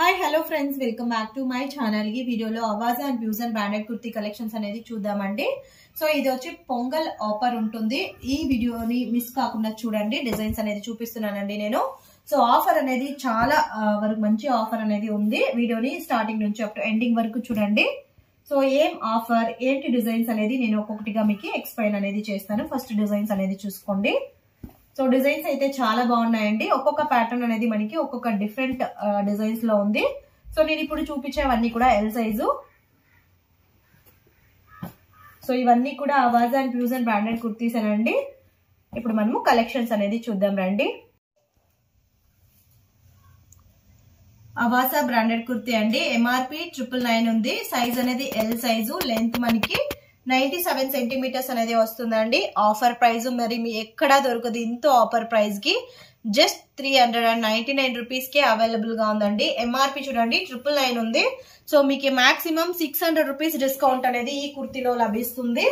Hi hello friends welcome back to my channel ये video लो आवाज़ एंड ब्यूज़ एंड ब्रांडेड कुर्ती कलेक्शन्स अनेदी चूद्दामंडी। सो इदि पोंगल ऑफर उंटुंदी ई वीडियोनी मिस काकुंडा चूडंडी। डिजाइन्स अनेदी चूपिस्तुन्नानंडी नेनु। सो आफर अनेदी चाला वरकु मंची आफर अनेदी उंदी। वीडियोनी स्टार्टिंग नुंची अप टू एंडिंग वरकु चूडंडी। सो एम आफर एंटी डिजाइन्स अनेदी नेनु ओक्कोक्कटिगा मीकु एक्सप्लेन अनेदी चेस्तानु। फस्ट डिजाइन्स अनेदी चूसुकोंडी। सो डिजाइन्स అయితే చాలా బాగున్నాయండి। ఒక్కొక్క ప్యాటర్న్ అనేది మనకి ఒక్కొక్క డిఫరెంట్ డిజైన్స్ లో ఉంది। సో నేను ఇప్పుడు చూపించేవన్నీ కూడా L సైజు। సో ఇవన్నీ కూడా Awaaz and fusion branded kurtis అనండి। ఇప్పుడు మనము కలెక్షన్స్ అనేది చూద్దాం రండి। ఆవాసా బ్రాండెడ్ కుర్తీ అండి। ఎంఆర్పి 999 ఉంది। సైజ్ అనేది L సైజు। లెంగ్త్ మనకి 97 సెంటీమీటర్స్ అనేది వస్తుందండి। ఆఫర్ ప్రైస్ మరి మీ ఎక్కడా దొరకదు ఇంత ఆఫర్ ప్రైస్ కి జస్ట్ 399 రూపీస్ కే అవైలబుల్ గా ఉందండి। ఎంఆర్పి చూడండి 999 ఉంది। సో మీకు మాక్సిమం 600 రూపీస్ డిస్కౌంట్ అనేది ఈ కుర్తీలో లభిస్తుంది।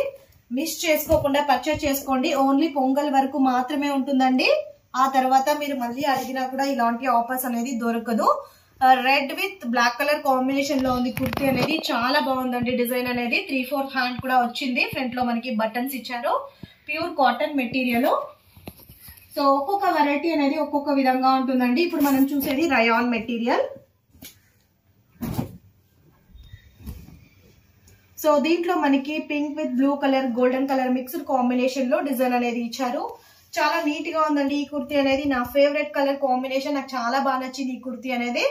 మిస్ చేసుకోకుండా పర్చేస్ చేసుకోండి। ఓన్లీ పొంగల్ వరకు మాత్రమే ఉంటుందండి। ఆ తర్వాత మీరు మళ్ళీ అడిగినా కూడా ఇలాంటి ఆఫర్స్ అనేది దొరకదు। Red with black colour combination लो उंदी कुर्ती अनेदी चाला बागुंदंडी। डिजाइन अनेदी 3/4 हैंड कूडा वच्चिंदी। फ्रंट लो मनकी बटन्स इच्चारु। Pure cotton material. सो ఒక్కొక్క వెరైటీ అనేది ఒక్కొక్క విధంగా ఉంటుందండి। ఇప్పుడు మనం చూసేది రయాన్ మెటీరియల్। సో దీంట్లో మనకి pink with blue colour golden colour mixed combination లో డిజైన్ అనేది ఇచ్చారు। చాలా నీట్ గా ఉందండి ఈ కుర్తీ అనేది। నా ఫేవరెట్ కలర్ కాంబినేషన్ నాకు చాలా బాగా నచ్చింది ఈ కుర్తీ అనేది।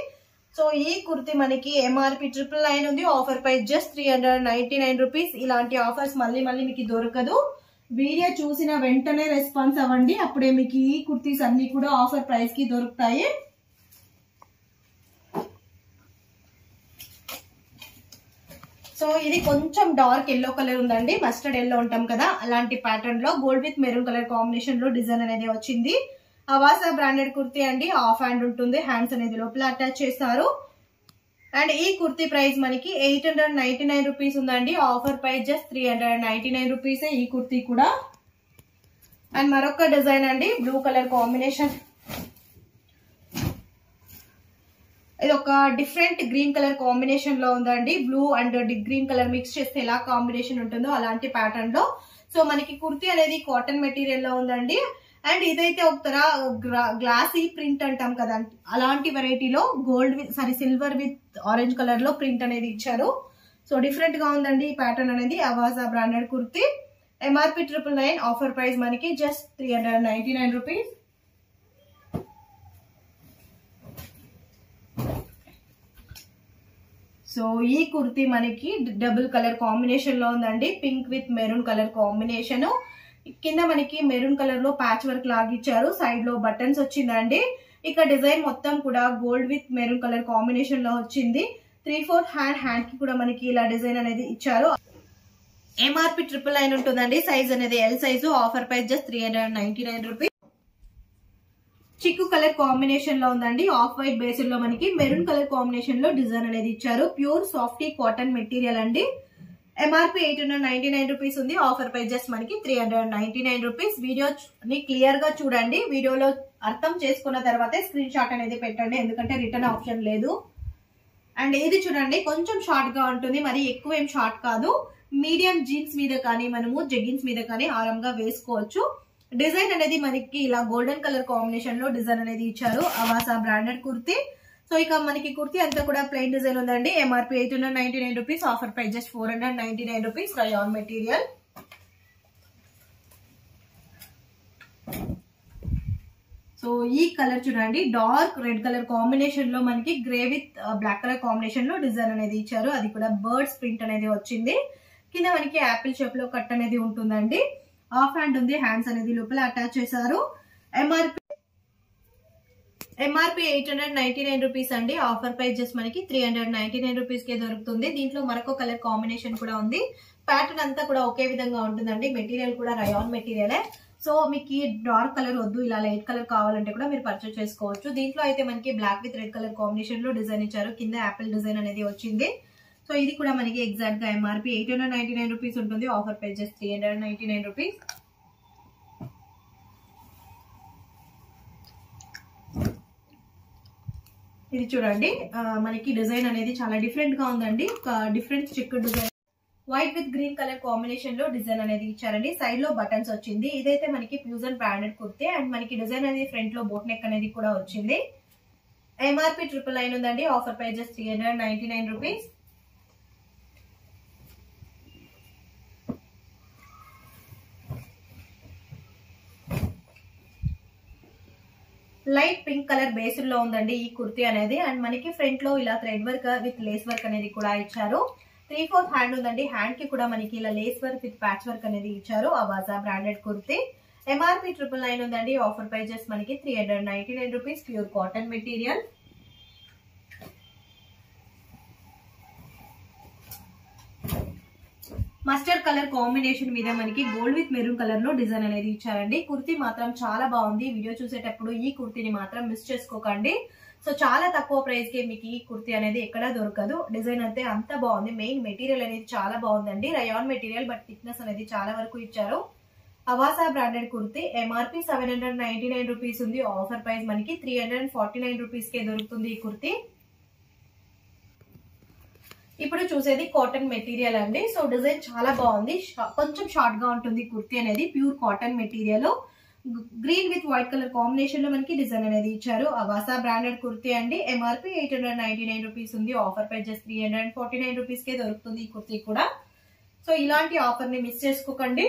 సో ఈ కుర్తీ మనకి ఎంఆర్పి 999 ఉంది। Offer price just 399 rupees. ఇలాంటి ఆఫర్స్ మళ్ళీ మళ్ళీ మీకు దొరకదు। వీడియో చూసిన వెంటనే రెస్పాన్స్ అవ్వండి, అప్పుడే మీకు ఈ కుర్తీస్ అన్ని కూడా ఆఫర్ ప్రైస్ కి దొరుకుతాయి। సో ఇది కొంచెం డార్క్ ఎల్లో కలర్ ఉందండి। మస్టర్డ్ ఎల్లో ఉంటాం కదా, అలాంటి ప్యాటర్న్ లో gold with maroon colour combination లో డిజైన్ అనేది వచ్చింది। అవాసా బ్రాండెడ్ కుర్తీ అండి। హాఫ్ హ్యాండ్ ఉంటుంది, హ్యాండ్స్ అనేది లోపల అటాచ్ చేస్తారు। అండ్ ఈ కుర్తీ ప్రైస్ మనకి 899 రూపీస్ ఉందండి। ఆఫర్ ప్రైస్ జస్ట్ 399 రూపీస్ ఈ కుర్తీ కూడా। అండ్ మరొక డిజైన్ అండి, బ్లూ కలర్ కాంబినేషన్। ఇది ఒక డిఫరెంట్ గ్రీన్ కలర్ కాంబినేషన్ లో ఉందండి। Blue and green colour mix చేస్తే ఎలా కాంబినేషన్ ఉంటుందో అలాంటి ప్యాటర్న్ లో। సో మనకి కుర్తీ అనేది కాటన్ మెటీరియల్ లో ఉందండి। అండ్ ఇదైతే ఒక తర గ్లాసీ ప్రింట్ అంటాం కదా, అలాంటి వెరైటీలో సిల్వర్ విత్ ఆరెంజ్ కలర్ లో ప్రింట్ అనేది ఇచ్చారు। సో డిఫరెంట్ గా ఉందండి ఈ ప్యాటర్న్ అనేది। Avasa branded kurti MRP 999। Offer price మనకి జస్ట్ 399 రూపీస్। సో ఈ కుర్తీ మనకి డబుల్ కలర్ కాంబినేషన్ లో ఉందండి। Pink with maroon colour combination. కింద మనకి మెరూన్ కలర్ లో ప్యాచ్ వర్క్ లాగిచ్చారు, సైడ్ లో బటన్స్ వచ్చిందండి। ఇక డిజైన్ మొత్తం కూడా gold with maroon colour combination లో వచ్చింది। 3/4 హ్యాండ్ కి కూడా మనకి ఇలా డిజైన్ అనేది ఇచ్చారు। ఎంఆర్పి 999 ఉంటుందండి। సైజ్ అనేది L size. Offer price just 399 rupees. చిక్కు కలర్ కాంబినేషన్ లో ఉందండి। ఆఫ్ వైట్ బేస్ లో మనకి మెరూన్ కలర్ కాంబినేషన్ లో డిజైన్ అనేది ఇచ్చారు। ప్యూర్ సాఫ్టీ కాటన్ మెటీరియల్ అండి। ఎంఆర్పి 899 రూపీస్ ఉంది। ఆఫర్ ప్రైస్ జస్ట్ మనకి 399 రూపీస్। వీడియోని క్లియర్ గా చూడండి। వీడియోలో అర్థం చేసుకున్న తర్వాతే స్క్రీన్ షాట్ అనేది పెట్టండి, ఎందుకంటే రిటర్న్ ఆప్షన్ లేదు। అండ్ ఇది చూడండి కొంచెం షార్ట్ గా ఉంటుంది, మరి ఎక్కువ ఏం షార్ట్ కాదు। మీడియం జీన్స్ మీద కానీ మనము జెగ్గిన్స్ మీద కానీ ఆరాంగా వేసుకోవచ్చు। డిజైన్ అనేది మనకి ఇలా గోల్డెన్ కలర్ కాంబినేషన్ లో డిజైన్ అనేది ఇచ్చారు। అవాసా బ్రాండెడ్ కుర్తీ। సో ఇక మనకి కుర్తీ అంతా కూడా ప్లెయిన్ డిజైన్ ఉందండి। MRP 899 rupees. Offer price just 499 rupees. Rayon material. So ఈ కలర్ చూడండి, డార్క్ రెడ్ కలర్ కాంబినేషన్ లో మనకి grey with black colour combination లో డిజైన్ అనేది ఇచ్చారు। అది కూడా బర్డ్స్ ప్రింట్ అనేది వచ్చింది। కింద మనకి యాపిల్ షేప్ లో కట్ అనేది ఉంటుందండి। ఆఫ్ హ్యాండ్ ఉంది, హ్యాండ్స్ అనేది లోపల అటాచ్ చేశారు। ఎంఆర్పి 899 రూపీస్ అండి। ఆఫర్ ప్రైస్ జస్ట్ మనకి 399 రూపీస్ కే దొరుకుతుంది। దీంట్లో మరొక కలర్ కాంబినేషన్ కూడా ఉంది। ప్యాటర్న్ అంతా కూడా ఒకే విధంగా ఉంటుందండి। మెటీరియల్ కూడా రయాన్ మెటీరియలే। సో మీకు డార్క్ కలర్ వద్దు, ఇలా లైట్ కలర్ కావాలంటే కూడా మీరు పర్చేస్ చేసుకోవచ్చు। దీంట్లో అయితే మనకి black with red colour combination లో డిజైన్ ఇచ్చారు। కింద యాపిల్ డిజైన్ అనేది వచ్చింది। సో ఇది కూడా మనకి ఎగ్జాక్ట్ గా ఎంఆర్పి 899 రూపీస్ ఉంటుంది। Offer price just 399 rupees. ఇది చూడండి మనకి డిజైన్ అనేది చాలా డిఫరెంట్ గా ఉందండి ఒక different chic design white with green colour combination లో డిజైన్ అనేది ఇచ్చారండి సైడ్ లో బటన్స్ వచ్చింది ఇదైతే మనకి ఫ్యూజన్ బ్రాండెడ్ కుర్తే అండ్ మనకి డిజైన్ అనేది ఫ్రంట్ లో బోట్ నెక్ అనేది కూడా వచ్చింది MRP 999 ఉందండి offer price just 399 rupees light pink colour base లో ఉందండి ఈ కుర్తీ అనేది అండ్ మనకి ఫ్రంట్ లో ఇలా thread work with lace work అనేది కూడా ఇచ్చారు 3/4 హ్యాండ్ ఉందండి హ్యాండ్ కి కూడా మనకి ఇలా lace work with patch work అనేది ఇచ్చారు avaasa బ్రాండెడ్ కుర్తీ MRP 999 ఉందండి ఆఫర్ ప్రైస్ జస్ట్ మనకి 399 rupees pure cotton material mustard colour combination మీద మనకి గోల్డ్ విత్ మెరూన్ కలర్ లో డిజైన్ అనేది ఇచ్చారండి కుర్తీ మాత్రం చాలా బాగుంది వీడియో చూసేటప్పుడు ఈ కుర్తీని మాత్రం మిస్ చేసుకోకండి సో చాలా తక్కువ ప్రైస్ కి మీకు ఈ కుర్తీ అనేది ఎక్కడా దొరకదు డిజైన్ అయితే అంత బాగుంది మెయిన్ మెటీరియల్ అనేది చాలా బాగుందండి రయాన్ మెటీరియల్ బట్ థిక్నెస్ అనేది చాలా వరకు ఇచ్చారు avaasa branded kurti MRP 799 rupees ఉంది ఆఫర్ ప్రైస్ మనకి 349 రూపీస్ కే దొరుకుతుంది ఈ కుర్తీ ఇప్పుడు చూసేది కాటన్ మెటీరియల్ అండి సో డిజైన్ చాలా బాగుంది కొంచెం షార్ట్ గా ఉంటుంది కుర్తీ అనేది pure cotton material green with white colour combination లో మనకి డిజైన్ అనేది ఇచ్చారు avaasa బ్రాండెడ్ కుర్తీ అండి MRP 899 రూపీస్ ఉంది ఆఫర్ ప్రైస్ జస్ట్ 349 రూపీస్ కే దొరుకుతుంది ఈ కుర్తీ కూడా సో ఇలాంటి ఆఫర్ ని మిస్ చేసుకోకండి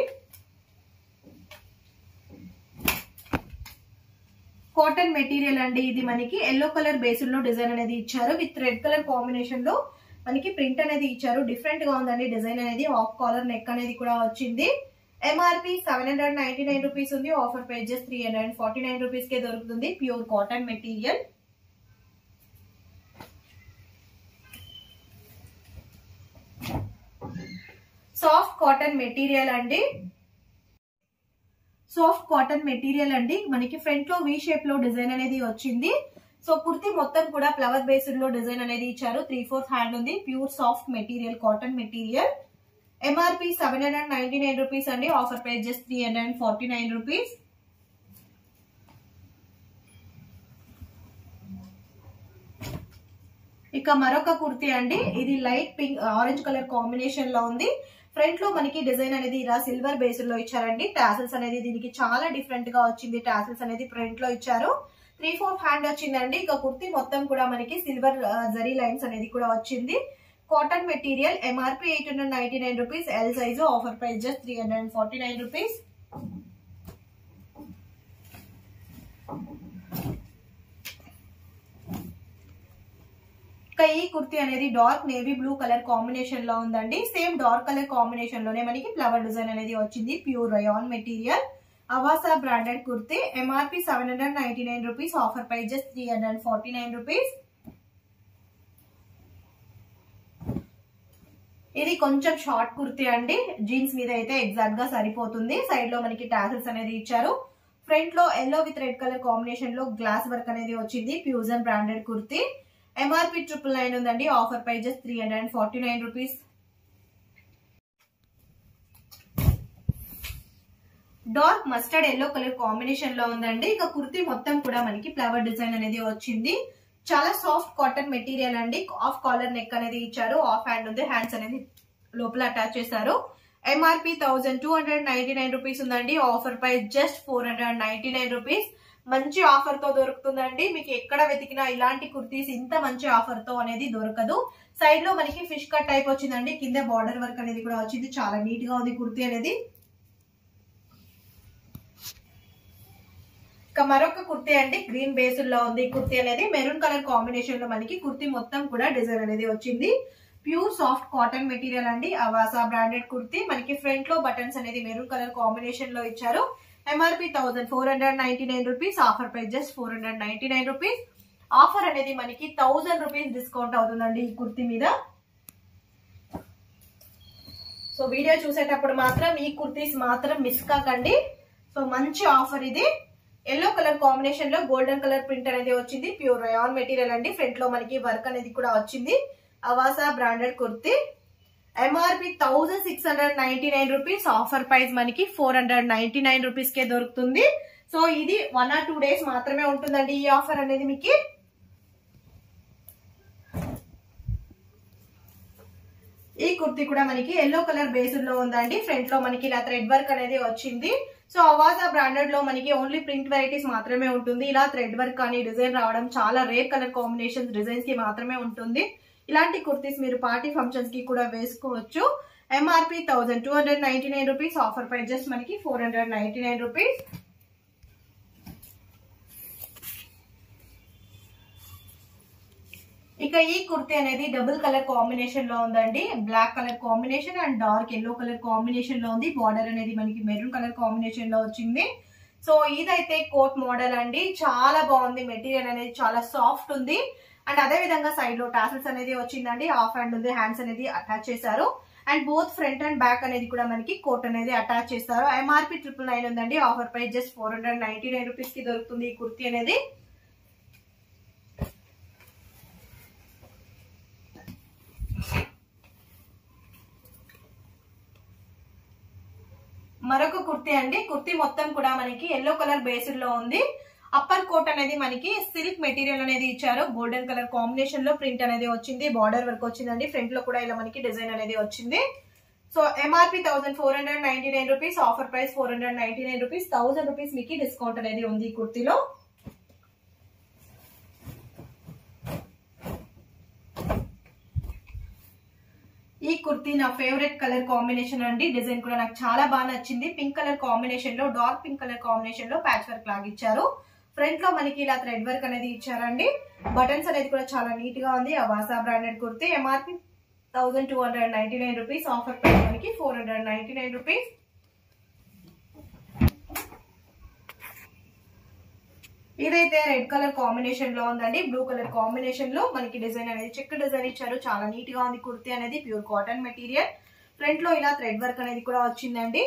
కాటన్ మెటీరియల్ అండి ఇది మనకి yellow కలర్ బేస్ లో డిజైన్ అనేది ఇచ్చారు విత్ రెడ్ కలర్ కాంబినేషన్ లో మనకి ప్రింట్ అనేది ఇచ్చారు డిఫరెంట్ గా ఉందండి డిజైన్ అనేది హాఫ్ కాలర్ నెక్ అనేది కూడా వచ్చింది MRP 799 రూపీస్ ఉంది ఆఫర్ ప్రైస్ జస్ట్ 349 రూపీస్ కే దొరుకుతుంది pure cotton material soft cotton material అండి సాఫ్ట్ కాటన్ మెటీరియల్ అండి మనకి ఫ్రంట్ లో వి షేప్ లో డిజైన్ అనేది వచ్చింది సో కుర్తీ మొత్తం కూడా ఫ్లవర్ బేస్డ్ లో డిజైన్ అనేది ఇచ్చారు 3/4 హ్యాండ్ ఉంది pure soft material cotton material MRP 799 rupees అండి ఆఫర్ ప్రైస్ జస్ట్ 349 రూపీస్ ఇక మరొక కుర్తీ అండి ఇది light pink orange colour combination లో ఉంది ఫ్రంట్ లో మనకి డిజైన్ అనేది ఇలా సిల్వర్ బేస్ లో ఇచ్చారండి టాసిల్స్ అనేది దీనికి చాలా డిఫరెంట్ గా వచ్చింది టాసిల్స్ అనేది ఫ్రంట్ లో ఇచ్చారు 3/4 హ్యాండ్ వచ్చిందండి ఇక కుర్తీ మొత్తం కూడా మనకి సిల్వర్ జరీ లైన్స్ అనేది కూడా వచ్చింది cotton material MRP 899 rupees L size offer price just 349 rupees ఈ కుర్తీ అనేది dark navy blue colour combination లో ఉందండి సేమ్ డార్క్ కలర్ కాంబినేషన్ లోనే మనకి ఫ్లవర్ డిజైన్ అనేది వచ్చింది pure rayon material avaasa branded kurti MRP 799 rupees offer price just 349 rupees ఇది కొంచెం షార్ట్ కుర్తీ అండి జీన్స్ మీద అయితే ఎగ్జాక్ట్ గా సరిపోతుంది సైడ్ లో మనకి టాసిల్స్ అనేది ఇచ్చారు ఫ్రంట్ లో yellow with red colour combination లో గ్లాస్ వర్క్ అనేది వచ్చింది ఫ్యూజన్ బ్రాండెడ్ కుర్తీ MRP 999 ఉందండి offer price just 349 rupees dark mustard yellow colour combination లో ఉందండి ఇక కుర్తీ మొత్తం కూడా మనకి ఫ్లవర్ డిజైన్ అనేది వచ్చింది చాలా సాఫ్ట్ కాటన్ మెటీరియల్ అండి హాఫ్ కాలర్ నెక్ అనేది ఇచ్చారు హాఫ్ హ్యాండ్ ఉంది హ్యాండ్స్ అనేది లోపల అటాచ్ చేశారు MRP 1299 రూపీస్ ఉందండి ఆఫర్ ప్రైస్ జస్ట్ 499 రూపీస్ మంచి ఆఫర్ తో దొరుకుతుందండి మీకు ఎక్కడ వెతికినా ఇలాంటి కుర్తీస్ ఇంత మంచి ఆఫర్ తో అనేది దొరకదు సైడ్ లో మనకి ఫిష్ కట్ టైప్ వచ్చిందండి కింద బార్డర్ వర్క్ అనేది కూడా వచ్చింది చాలా నీట్ గా ఉంది కుర్తీ అనేది మరొక కుర్తీ అండి గ్రీన్ బేస్ లో ఉంది కుర్తీ అనేది మెరూన్ కలర్ కాంబినేషన్ లో మనకి కుర్తీ మొత్తం కూడా డిజైన్ అనేది వచ్చింది ప్యూర్ సాఫ్ట్ కాటన్ మెటీరియల్ అండి avaasa బ్రాండెడ్ కుర్తీ మనకి ఫ్రంట్ లో బటన్స్ అనేది మెరూన్ కలర్ కాంబినేషన్ లో ఇచ్చారు MRP 1499 rupees offer price just 499 rupees offer అనేది మనకి 1000 రూపీస్ డిస్కౌంట్ అవుతుందండి ఈ కుర్తీ మీద సో వీడియో చూసేటప్పుడు మాత్రం ఈ కుర్తీస్ మాత్రం మిస్ కాకండి సో మంచి ఆఫర్ ఇది yellow కలర్ కాంబినేషన్ లో గోల్డెన్ కలర్ ప్రింట్ అనేది వచ్చింది ప్యూర్ రయాన్ మెటీరియల్ అండి ఫ్రంట్ లో మనకి వర్క్ అనేది కూడా వచ్చింది avaasa branded kurti MRP 1699 rupees offer price మనకి 499 రూపీస్ కే దొరుకుతుంది సో ఇది 1 or 2 days మాత్రమే ఉంటుందండి ఈ ఆఫర్ అనేది మీకు कुर्ती मन की येलो कलर बेस्ड फ्रंट लो मन की इला थ्रेड वर्क अनेदी वच्चिंदी। सो अवासा ब्रांडेड लो मन की ओनली प्रिंट वेराइटीज मात्रमे उंटुंदी। इला थ्रेड वर्क कानी डिजाइन रावडम चाला रेयर कलर कांबिनेशन्स डिजाइन्स की मात्रमे उंटुंदी। इलांटी कुर्तीस मीरू पार्टी फंक्षन्स की कूडा वेसुकोवच्चु। MRP 1299 rupees, offer price just मन की 499 रुपीस। इक ई कुर्ती अनेदी डबल कलर कांबिनेशन लो उंदी, black colour combination and dark yellow colour combination लो उंदी। बॉर्डर अनेदी मनकी मेरून कलर कांबिनेशन लो वच्चिंदी। सो इदैते कोट मॉडल अंडी, चाला बागुंदी, मेटीरियल अनेदी चाला साफ्ट उंदी अंड अदे विधंगा सैड लो टासेल्स अनेदी वच्चिंदी। हाफ हैंड उंदी, हैंड्स अनेदी अटैच चेशारु and both front and back अनेदी कूडा मनकी कोट अनेदी अटैच चेशारु। MRP 999 उंदी, आफर प्राइस जस्ट 499 रुपीस की दोरुकुतुंदी ई कुर्ती अनेदी। मरोक कुर्ती अंडी, कुर्ती मोत्तम कूडा मनकी येलो कलर बेस्ड लो उंदी। अपर कोट अनेदी मनकी सिल्क मेटीरियल अनेदी इच्चारु, गोल्डन कलर कांबिनेशन लो प्रिंट अनेदी वच्चिंदी, बॉर्डर वर्क वच्चिंदी, फ्रंट लो कूडा इला मनकी डिजाइन अनेदी वच्चिंदी। So MRP 1499 rupees, offer price 499 rupees, 1000 rupees मीकी डिस्काउंट अनेदी उंदी कुर्तीलो। ఈ కుర్తీ నా ఫేవరెట్ కలర్ కాంబినేషన్ అండి, డిజైన్ కూడా నాకు చాలా బాగా నచ్చింది। పింక్ కలర్ కాంబినేషన్ లో డార్క్ పింక్ కలర్ కాంబినేషన్ లో ప్యాచ్ వర్క్ లాగా ఇచ్చారు। ఫ్రంట్ లో మనకి ఇలా థ్రెడ్ వర్క్ అనేది ఇచ్చారండి। బటన్స్ అనేది కూడా చాలా నీట్ గా ఉంది। అవాసా బ్రాండెడ్ కుర్తీ, MRP 1299 రూపాయస్, ఆఫర్ ప్రైస్ మనకి 499 రూపాయస్। ఇదైతే రెడ్ కలర్ కాంబినేషన్ లో ఉందండి, బ్లూ కలర్ కాంబినేషన్ లో మనకి డిజైన్ అనేది చెక్ డిజైన్ ఇచ్చారు। చాలా నీట్ గా ఉంది కుర్తీ అనేది, ప్యూర్ కాటన్ మెటీరియల్, ఫ్రంట్ లో ఇలా థ్రెడ్ వర్క్ అనేది కూడా వచ్చిందండి।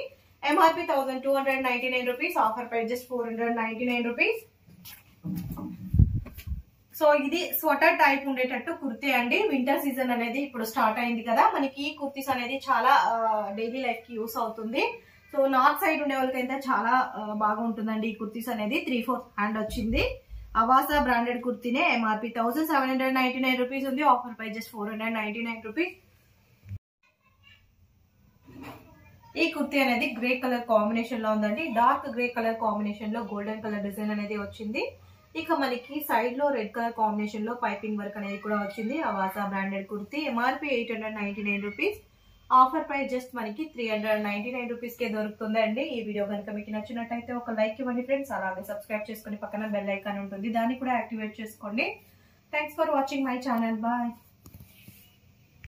MRP 1299 rupees, offer price just 499 rupees. So ఇది స్వెటర్ టైప్ ఉండేటట్టు కుర్తీ అండి। వింటర్ సీజన్ అనేది ఇప్పుడు స్టార్ట్ అయింది కదా, మనకి ఈ కుర్తీస్ అనేది చాలా డైలీ లైఫ్ కి యూస్ అవుతుంది। సో నార్త్ సైడ్ ఉండే వాళ్ళకైతే చాలా బాగుంటుందండి ఈ కుర్తీస్ అనేది। 3/4 హ్యాండ్ వచ్చింది। అవాసా బ్రాండెడ్ కుర్తీనే, MRP 1799 రూపీస్ ఉంది, ఆఫర్ ప్రైస్ జస్ట్ 499 రూపీస్। ఈ కుర్తీ అనేది గ్రే కలర్ కాంబినేషన్ లో ఉందండి, డార్క్ గ్రే కలర్ కాంబినేషన్ లో గోల్డెన్ కలర్ డిజైన్ అనేది వచ్చింది। ఇక మనకి సైడ్ లో రెడ్ కలర్ కాంబినేషన్ లో పైపింగ్ వర్క్ అనేది కూడా వచ్చింది। Avaasa branded kurti, MRP 899 rupees, offer price just మనకి 399 రూపీస్ కే దొరుకుతుందండి। ఈ వీడియో గనుక మీకు నచ్చినట్లయితే ఒక లైక్ ఇవ్వండి ఫ్రెండ్స్, అలాగే సబ్స్క్రైబ్ చేసుకొని పక్కన బెల్ ఐకాన్ ఉంటుంది, దాన్ని కూడా యాక్టివేట్ చేసుకోండి। Thanks for watching my channel, bye.